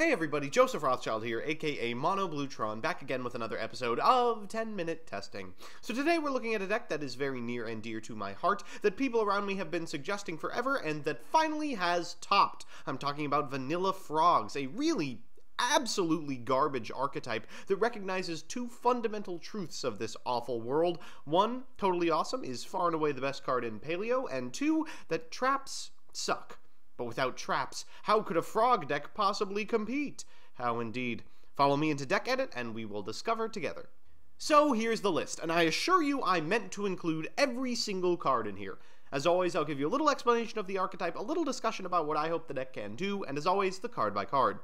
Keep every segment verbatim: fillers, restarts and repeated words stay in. Hey everybody, Joseph Rothschild here, aka Mono Blutron, back again with another episode of ten minute Testing. So today we're looking at a deck that is very near and dear to my heart, that people around me have been suggesting forever, and that finally has topped. I'm talking about Vanilla Frogs, a really absolutely garbage archetype that recognizes two fundamental truths of this awful world. One, Toadally Awesome is far and away the best card in Paleo, and two, that traps suck. But without traps, how could a frog deck possibly compete? How indeed. Follow me into Deck Edit and we will discover together. So here's the list, and I assure you I meant to include every single card in here. As always, I'll give you a little explanation of the archetype, a little discussion about what I hope the deck can do, and as always, the card by card.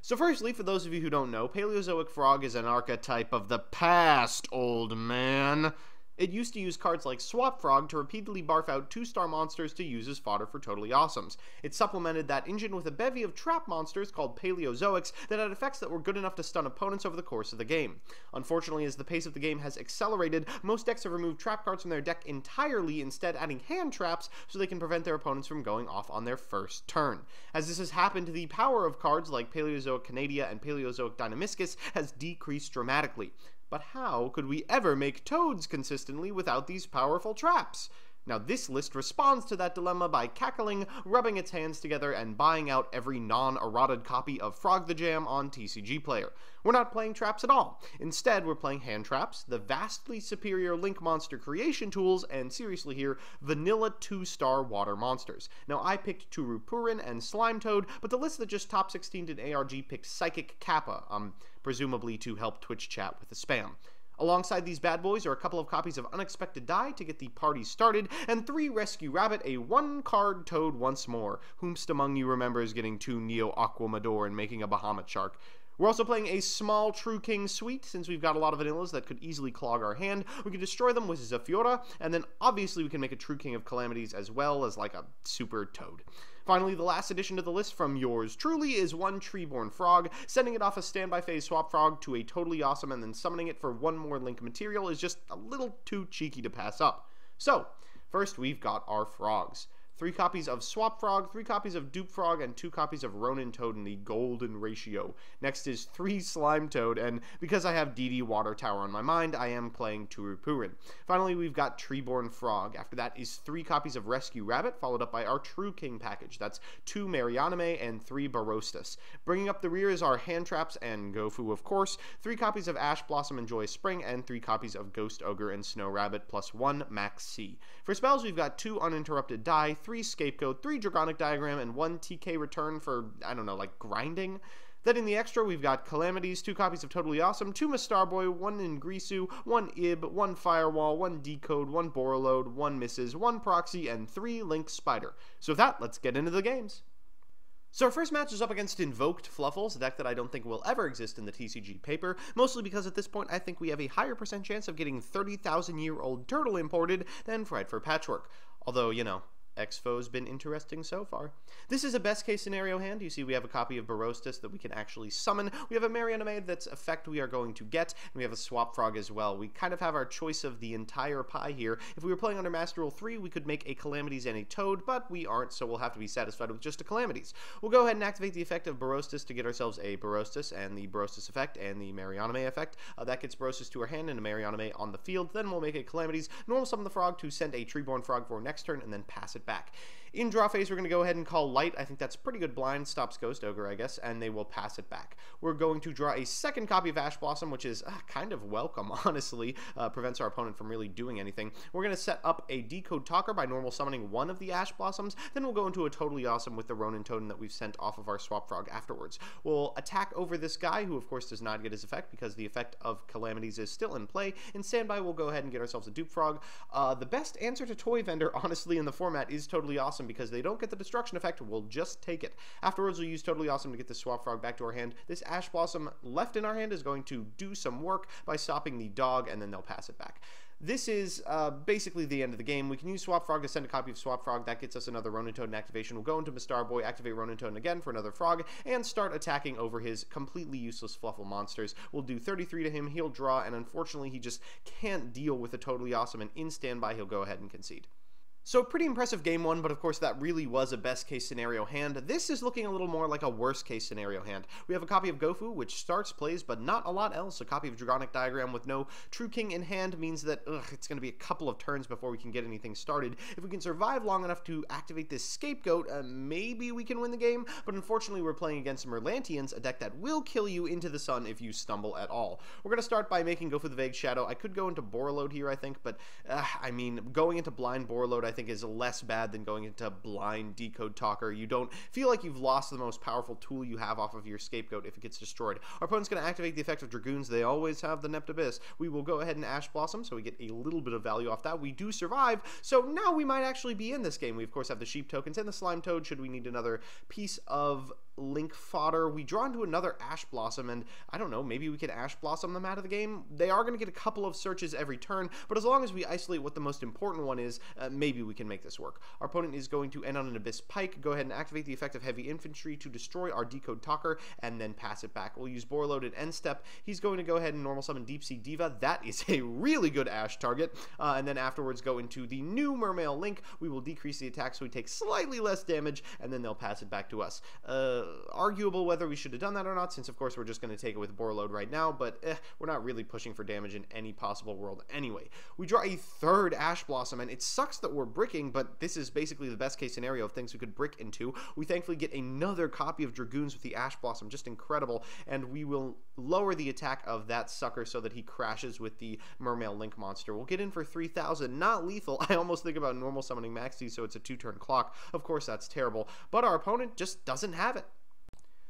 So firstly, for those of you who don't know, Paleozoic Frog is an archetype of the past, old man. It used to use cards like Swap Frog to repeatedly barf out two star monsters to use as fodder for Toadally Awesomes. It supplemented that engine with a bevy of trap monsters called Paleozoics that had effects that were good enough to stun opponents over the course of the game. Unfortunately, as the pace of the game has accelerated, most decks have removed trap cards from their deck entirely, instead adding hand traps so they can prevent their opponents from going off on their first turn. As this has happened, the power of cards like Paleozoic Canadia and Paleozoic Dynamiscus has decreased dramatically. But how could we ever make toads consistently without these powerful traps? Now this list responds to that dilemma by cackling, rubbing its hands together, and buying out every non-eroded copy of Frog the Jam on T C G Player. We're not playing traps at all. Instead, we're playing hand traps, the vastly superior Link monster creation tools, and seriously here, vanilla two star water monsters. Now I picked Turupurin and Slime Toad, but the list that just top sixteen did A R G picked Psychic Kappa, um, presumably to help Twitch chat with the spam. Alongside these bad boys are a couple of copies of Unexpected Dai to get the party started, and three Rescue Rabbit, a one card toad once more. Whomst among you remembers getting two Neo Aquamador and making a Bahamut Shark? We're also playing a small True King suite, since we've got a lot of vanillas that could easily clog our hand. We can destroy them with Zephyra, and then obviously we can make a True King of Calamities as well as like a super toad. Finally, the last addition to the list from yours truly is one Treeborn Frog. Sending it off a standby phase Swap Frog to a Toadally Awesome and then summoning it for one more Link material is just a little too cheeky to pass up. So, first we've got our Frogs. Three copies of Swap Frog, three copies of Dupe Frog, and two copies of Ronintoadin, the golden ratio. Next is three Slime Toad, and because I have D D Water Tower on my mind, I am playing Turupurin. Finally, we've got Treeborn Frog. After that is three copies of Rescue Rabbit, followed up by our True King package. That's two Mariana Mae and three Bahrastos. Bringing up the rear is our Hand Traps and Gofu, of course, three copies of Ash Blossom and Joy Spring, and three copies of Ghost Ogre and Snow Rabbit, plus one Max C. For spells, we've got two Uninterrupted Die, three Scapegoat, three Dragonic Diagram, and one T K Return for, I don't know, like, grinding? Then in the extra, we've got Calamities, two copies of Toadally Awesome, two Mistar Boy, one Ingrisu, one Ib, one Firewall, one Decode, one Borreload, one Misses, one Proxy, and three Link Spider. So with that, let's get into the games. So our first match is up against Invoked Fluffles, a deck that I don't think will ever exist in the T C G paper, mostly because at this point I think we have a higher percent chance of getting thirty thousand year old Turtle imported than Fried for Patchwork. Although, you know, Exfo's been interesting so far. This is a best case scenario hand. You see we have a copy of Bahrastos that we can actually summon. We have a Mariana Mae that's effect we are going to get, and we have a Swap Frog as well. We kind of have our choice of the entire pie here. If we were playing under Master Rule three, we could make a Calamities and a Toad, but we aren't, so we'll have to be satisfied with just a Calamities. We'll go ahead and activate the effect of Bahrastos to get ourselves a Bahrastos and the Bahrastos effect and the Mariana Mae effect. Uh, that gets Bahrastos to our hand and a Mariana Mae on the field. Then we'll make a Calamities, normal summon the frog to send a Treeborn Frog for next turn, and then pass it back. In draw phase, we're going to go ahead and call Light. I think that's pretty good blind. Stops Ghost Ogre, I guess, and they will pass it back. We're going to draw a second copy of Ash Blossom, which is uh, kind of welcome, honestly. Uh, prevents our opponent from really doing anything. We're going to set up a Decode Talker by normal summoning one of the Ash Blossoms. Then we'll go into a Toadally Awesome with the Ronintoadin that we've sent off of our Swap Frog afterwards. We'll attack over this guy, who of course does not get his effect because the effect of Calamities is still in play. In standby, we'll go ahead and get ourselves a Dupe Frog. Uh, the best answer to Toy Vendor, honestly, in the format is Toadally Awesome, because they don't get the destruction effect, we'll just take it. Afterwards, we'll use Toadally Awesome to get the Swap Frog back to our hand. This Ash Blossom left in our hand is going to do some work by stopping the dog, and then they'll pass it back. This is uh, basically the end of the game. We can use Swap Frog to send a copy of Swap Frog. That gets us another Ronintoadin activation. We'll go into Mistar Boy, activate Ronintoadin again for another frog, and start attacking over his completely useless Fluffle monsters. We'll do thirty-three to him. He'll draw, and unfortunately, he just can't deal with the Toadally Awesome, and in standby, he'll go ahead and concede. So pretty impressive game one, but of course that really was a best case scenario hand. This is looking a little more like a worst case scenario hand. We have a copy of Gofu, which starts plays, but not a lot else. A copy of Dragonic Diagram with no True King in hand means that ugh, it's going to be a couple of turns before we can get anything started. If we can survive long enough to activate this Scapegoat, uh, maybe we can win the game, but unfortunately we're playing against Merlantians, a deck that will kill you into the sun if you stumble at all. We're going to start by making Gofu the Vague Shadow. I could go into Borreload here, I think, but uh, I mean, going into Blind Borreload, I think is less bad than going into Blind Decode Talker. You don't feel like you've lost the most powerful tool you have off of your Scapegoat if it gets destroyed. Our opponent's going to activate the effect of Dragoons. They always have the Nept Abyss. We will go ahead and Ash Blossom, so we get a little bit of value off that. We do survive, so now we might actually be in this game. We, of course, have the Sheep Tokens and the Slime Toad should we need another piece of Link fodder. We draw into another Ash Blossom, and I don't know, maybe we can Ash Blossom them out of the game. They are going to get a couple of searches every turn, but as long as we isolate what the most important one is, uh, maybe we can make this work. Our opponent is going to end on an Abyss Pike. Go ahead and activate the effect of Heavy Infantry to destroy our Decode Talker, and then pass it back. We'll use Borreload and End Step. He's going to go ahead and Normal Summon Deep Sea Diva. That is a really good Ash target, uh, and then afterwards go into the new Mermail Link. We will decrease the attack so we take slightly less damage, and then they'll pass it back to us. Uh, arguable whether we should have done that or not, since of course we're just going to take it with Borreload right now, but eh, we're not really pushing for damage in any possible world anyway. We draw a third Ash Blossom, and it sucks that we're bricking, but this is basically the best case scenario of things we could brick into. We thankfully get another copy of Dragoons with the Ash Blossom, just incredible, and we will lower the attack of that sucker so that he crashes with the Mermail Link monster. We'll get in for three thousand, not lethal. I almost think about normal summoning Maxi, so it's a two-turn clock. Of course, that's terrible, but our opponent just doesn't have it.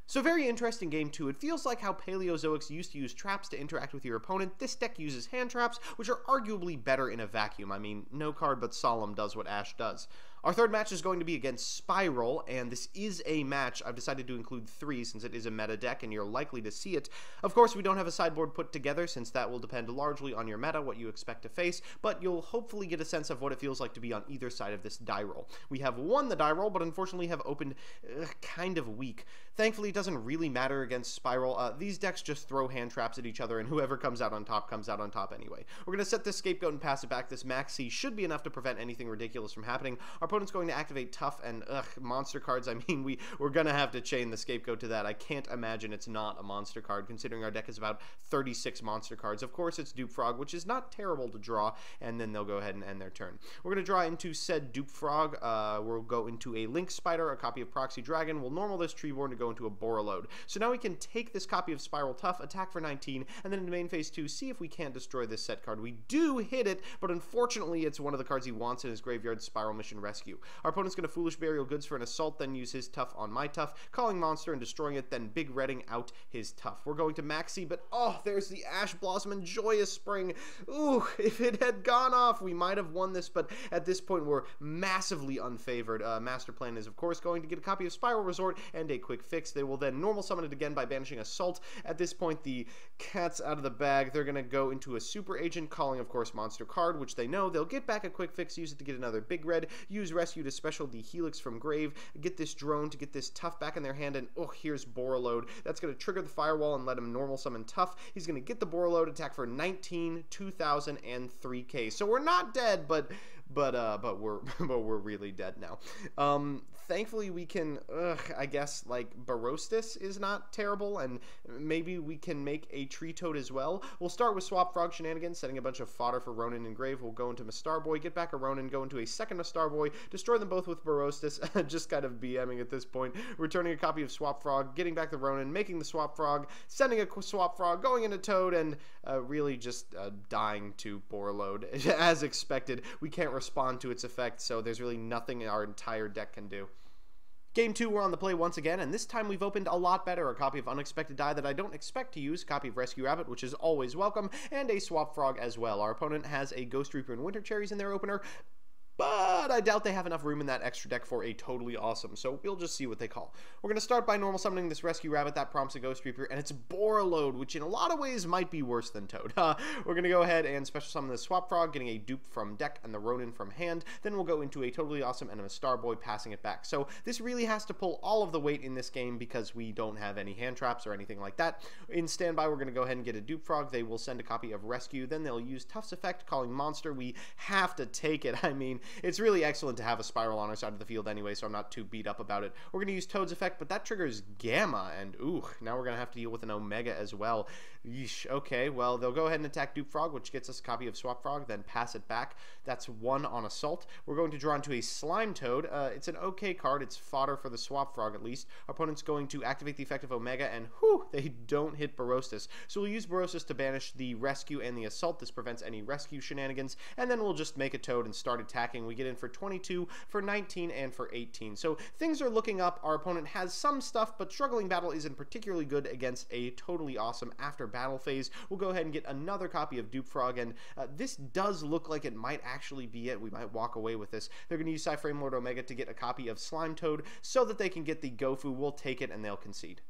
So very interesting game two. It feels like how Paleozoics used to use traps to interact with your opponent. This deck uses hand traps, which are arguably better in a vacuum. I mean, no card but Solemn does what Ash does. Our third match is going to be against Spyral, and this is a match. I've decided to include three since it is a meta deck and you're likely to see it. Of course, we don't have a sideboard put together since that will depend largely on your meta, what you expect to face, but you'll hopefully get a sense of what it feels like to be on either side of this die roll. We have won the die roll, but unfortunately have opened uh, kind of weak. Thankfully, it doesn't really matter against Spyral. Uh, these decks just throw hand traps at each other, and whoever comes out on top comes out on top anyway. We're going to set this Scapegoat and pass it back. This Maxi should be enough to prevent anything ridiculous from happening. Our opponent's going to activate tough and ugh, monster cards. I mean, we, we're going to have to chain the Scapegoat to that. I can't imagine it's not a monster card, considering our deck is about thirty-six monster cards. Of course, it's Dupe Frog, which is not terrible to draw, and then they'll go ahead and end their turn. We're going to draw into said Dupe Frog. Uh, we'll go into a Link Spider, a copy of Proxy Dragon. We'll normal this Treeborn to go into a Borreload. So now we can take this copy of Spiral Tough, attack for nineteen, and then in main phase two, see if we can't destroy this set card. We do hit it, but unfortunately, it's one of the cards he wants in his graveyard, Spiral Mission Rescue. Our opponent's going to Foolish Burial Goods for an Assault, then use his Tough on my Tough, calling Monster and destroying it, then Big Redding out his Tough. We're going to Maxi, but oh, there's the Ash Blossom and Joyous Spring. Ooh, if it had gone off, we might have won this, but at this point, we're massively unfavored. Uh, Master Plan is, of course, going to get a copy of Spiral Resort and a Quick Fix. They will then Normal Summon it again by banishing Assault. At this point, the cat's out of the bag. They're going to go into a Super Agent, calling, of course, Monster card, which they know. They'll get back a Quick Fix, use it to get another Big Red, use Rescue to special the Helix from Grave, get this Drone to get this Tough back in their hand, and oh, here's Borreload. That's going to trigger the Firewall and let him Normal Summon Tough. He's going to get the Borreload, attack for nineteen, two thousand, and three K. So we're not dead, but but uh, but we're but we're really dead now. Um, thankfully, we can, ugh, I guess, like, Bahrastos is not terrible, and maybe we can make a Tree Toad as well. We'll start with Swap Frog Shenanigans, setting a bunch of fodder for Ronin and Grave. We'll go into Mistar Boy, get back a Ronin, go into a second Mistar Boy, destroy them both with Bahrastos, just kind of BMing at this point, returning a copy of Swap Frog, getting back the Ronin, making the Swap Frog, sending a Swap Frog, going into Toad, and uh, really just uh, dying to Borreload. As expected, we can't respond to its effect, so there's really nothing our entire deck can do. Game two, we're on the play once again, and this time we've opened a lot better. A copy of Unexpected Dai that I don't expect to use, a copy of Rescue Rabbit, which is always welcome, and a Swap Frog as well. Our opponent has a Ghost Reaper and Winter Cherries in their opener, but I doubt they have enough room in that extra deck for a Toadally Awesome, so we'll just see what they call. We're going to start by normal summoning this Rescue Rabbit. That prompts a Ghost Reaper, and it's Borreload, which in a lot of ways might be worse than Toad. Uh, we're going to go ahead and special summon the Swap Frog, getting a dupe from deck and the Ronin from hand. Then we'll go into a Toadally Awesome and a Mistar Boy, passing it back. So this really has to pull all of the weight in this game because we don't have any hand traps or anything like that. In standby, we're going to go ahead and get a Dupe Frog. They will send a copy of Rescue. Then they'll use Tuft's effect, calling Monster. We have to take it. I mean, It's really excellent to have a Spiral on our side of the field anyway, so I'm not too beat up about it. We're going to use Toad's effect, but that triggers Gamma, and ooh, now we're going to have to deal with an Omega as well. Yeesh. Okay, well, they'll go ahead and attack Dupe Frog, which gets us a copy of Swap Frog, then pass it back. That's one on Assault. We're going to draw into a Slime Toad. Uh, it's an okay card. It's fodder for the Swap Frog, at least. Our opponent's going to activate the effect of Omega, and whew, they don't hit Bahrastos. So we'll use Bahrastos to banish the Rescue and the Assault. This prevents any Rescue shenanigans, and then we'll just make a Toad and start attacking. We get in for twenty-two, for nineteen, and for eighteen. So things are looking up. Our opponent has some stuff, but Struggling Battle isn't particularly good against a Totally Awesome after battle phase. We'll go ahead and get another copy of Dupe Frog, and uh, this does look like it might actually be it. We might walk away with this. They're going to use Cyframe Lord Omega to get a copy of Slime Toad so that they can get the Gofu. We'll take it, and they'll concede.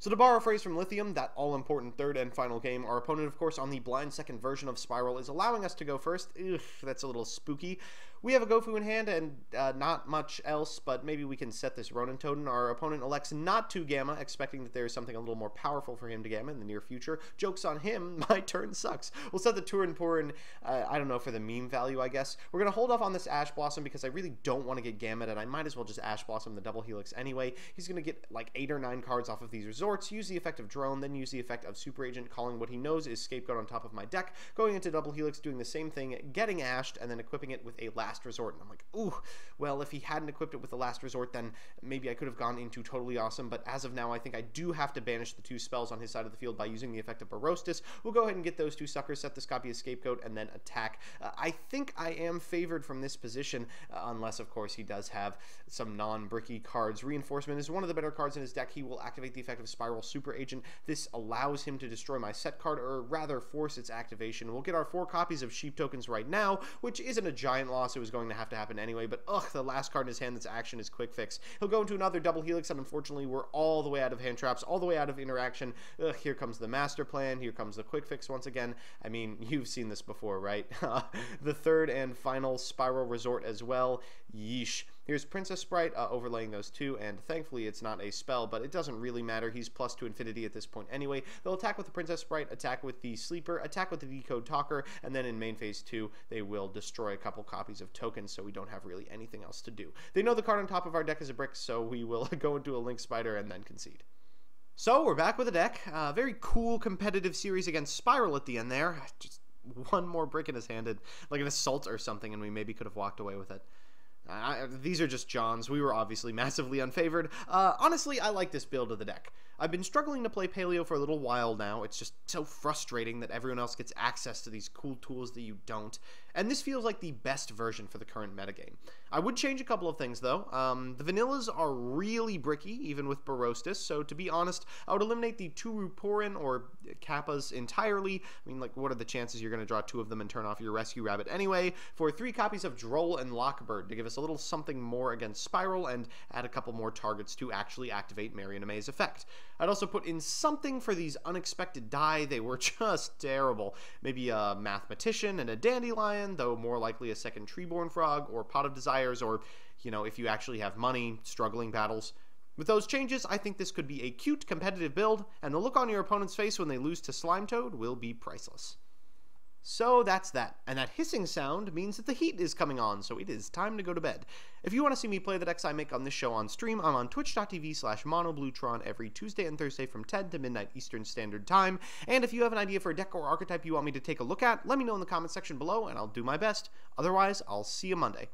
So to borrow a phrase from Lithium, that all-important third and final game, our opponent, of course, on the blind second version of Spiral is allowing us to go first. Ugh, that's a little spooky. We have a Gofu in hand and uh, not much else, but maybe we can set this Ronintoadin. Our opponent elects not to Gamma, expecting that there is something a little more powerful for him to Gamma in the near future. Joke's on him, my turn sucks. We'll set the Turupurin, uh, I don't know, for the meme value, I guess. We're going to hold off on this Ash Blossom because I really don't want to get Gamma'd, and I might as well just Ash Blossom the Double Helix anyway. He's going to get like eight or nine cards off of these resorts. Use the effect of Drone, then use the effect of Super Agent, calling what he knows is Scapegoat on top of my deck, going into Double Helix, doing the same thing, getting Ashed, and then equipping it with a Last Resort. And I'm like, ooh, well, if he hadn't equipped it with the Last Resort, then maybe I could have gone into Totally Awesome, but as of now, I think I do have to banish the two spells on his side of the field by using the effect of Bahrastos. We'll go ahead and get those two suckers, set this copy of Scapegoat, and then attack. Uh, I think I am favored from this position, uh, unless, of course, he does have some non-bricky cards. Reinforcement is one of the better cards in his deck. He will activate the effect of Spiral Super Agent. This allows him to destroy my set card, or rather force its activation. We'll get our four copies of Sheep Tokens right now, which isn't a giant loss. It was going to have to happen anyway, but ugh, the last card in his hand that's action is Quick Fix. He'll go into another Double Helix, and unfortunately we're all the way out of hand traps, all the way out of interaction. Ugh, here comes the Master Plan, here comes the Quick Fix once again. I mean, you've seen this before, right? The third and final Spiral Resort as well. Yeesh. Here's Princess Sprite, uh, overlaying those two, and thankfully it's not a spell, but it doesn't really matter. He's plus to infinity at this point anyway. They'll attack with the Princess Sprite, attack with the Sleeper, attack with the Decode Talker, and then in main phase two, they will destroy a couple copies of tokens, so we don't have really anything else to do. They know the card on top of our deck is a brick, so we will go into a Link Spider and then concede. So we're back with a deck. Uh, very cool competitive series against Spiral at the end there. Just one more brick in his hand, and like an Assault or something, and we maybe could have walked away with it. I, these are just Johns. We were obviously massively unfavored. Uh, honestly, I like this build of the deck. I've been struggling to play Paleo for a little while now. It's just so frustrating that everyone else gets access to these cool tools that you don't. And this feels like the best version for the current metagame. I would change a couple of things, though. Um, the vanillas are really bricky, even with Bahrastos, so to be honest, I would eliminate the Turupurin or Kappas entirely. I mean, like, what are the chances you're going to draw two of them and turn off your Rescue Rabbit anyway? For three copies of Droll and Lockbird to give us a little something more against Spiral and add a couple more targets to actually activate Mariana Mae's effect. I'd also put in something for these Unexpected Dai. They were just terrible. Maybe a Mathematician and a Dandelion, though more likely a second Treeborn Frog or Pot of Desires, or, you know, if you actually have money, Struggling Battles. With those changes, I think this could be a cute, competitive build, and the look on your opponent's face when they lose to Slime Toad will be priceless. So that's that, and that hissing sound means that the heat is coming on, so it is time to go to bed. If you want to see me play the decks I make on this show on stream, I'm on twitch.tv slash monoblutron every Tuesday and Thursday from ten to midnight Eastern Standard Time, and if you have an idea for a deck or archetype you want me to take a look at, let me know in the comment section below, and I'll do my best. Otherwise, I'll see you Monday.